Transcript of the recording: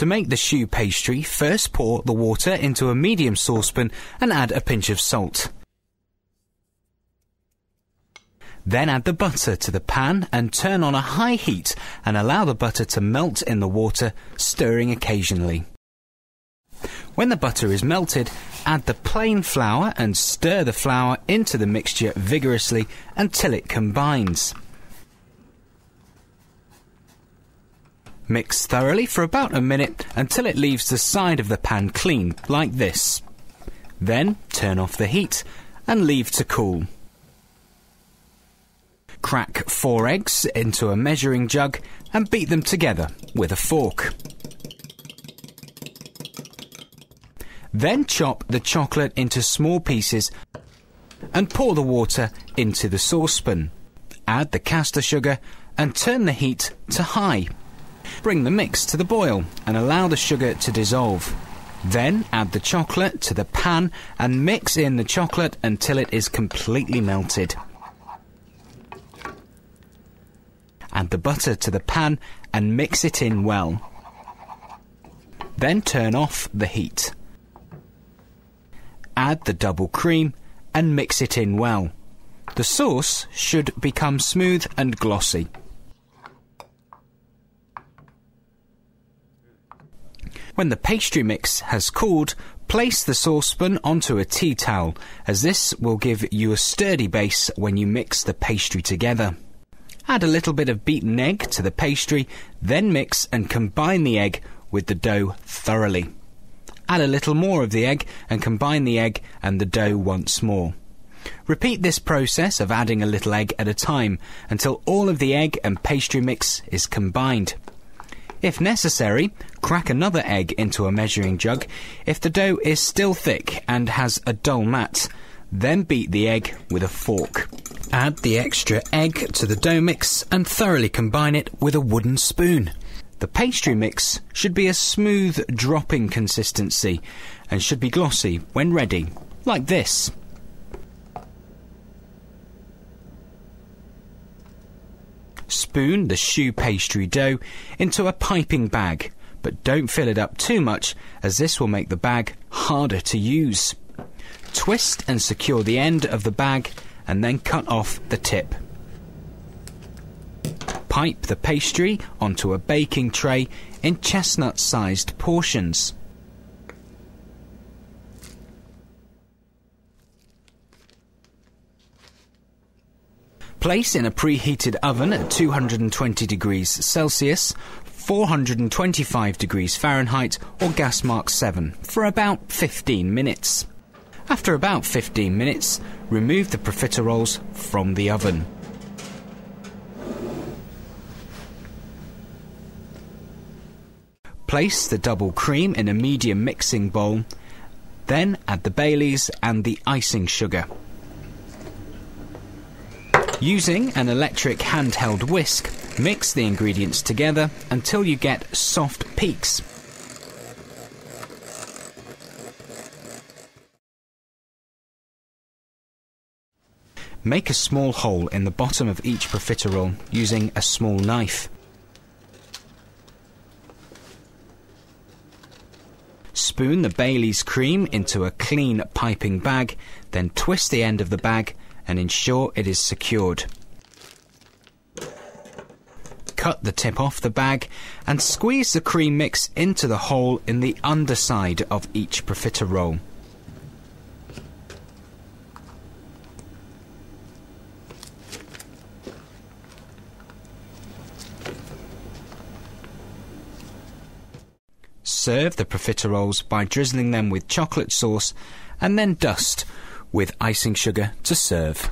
To make the choux pastry, first pour the water into a medium saucepan and add a pinch of salt. Then add the butter to the pan and turn on a high heat and allow the butter to melt in the water, stirring occasionally. When the butter is melted, add the plain flour and stir the flour into the mixture vigorously until it combines. Mix thoroughly for about a minute until it leaves the side of the pan clean, like this. Then turn off the heat and leave to cool. Crack 4 eggs into a measuring jug and beat them together with a fork. Then chop the chocolate into small pieces and pour the water into the saucepan. Add the caster sugar and turn the heat to high. Bring the mix to the boil and allow the sugar to dissolve. Then add the chocolate to the pan and mix in the chocolate until it is completely melted. Add the butter to the pan and mix it in well. Then turn off the heat. Add the double cream and mix it in well. The sauce should become smooth and glossy. When the pastry mix has cooled, place the saucepan onto a tea towel, as this will give you a sturdy base when you mix the pastry together. Add a little bit of beaten egg to the pastry, then mix and combine the egg with the dough thoroughly. Add a little more of the egg and combine the egg and the dough once more. Repeat this process of adding a little egg at a time until all of the egg and pastry mix is combined. If necessary, crack another egg into a measuring jug if the dough is still thick and has a dull mat. Then beat the egg with a fork. Add the extra egg to the dough mix and thoroughly combine it with a wooden spoon. The pastry mix should be a smooth dropping consistency and should be glossy when ready, like this. Spoon the choux pastry dough into a piping bag, but don't fill it up too much, as this will make the bag harder to use. Twist and secure the end of the bag and then cut off the tip. Pipe the pastry onto a baking tray in chestnut-sized portions. Place in a preheated oven at 220 degrees Celsius, 425 degrees Fahrenheit or gas mark 7 for about 15 minutes. After about 15 minutes, remove the profiteroles from the oven. Place the double cream in a medium mixing bowl, then add the Baileys and the icing sugar. Using an electric handheld whisk, mix the ingredients together until you get soft peaks. Make a small hole in the bottom of each profiterole using a small knife. Spoon the Baileys cream into a clean piping bag, then twist the end of the bag and ensure it is secured. Cut the tip off the bag and squeeze the cream mix into the hole in the underside of each profiterole. Serve the profiteroles by drizzling them with chocolate sauce and then dust with icing sugar to serve.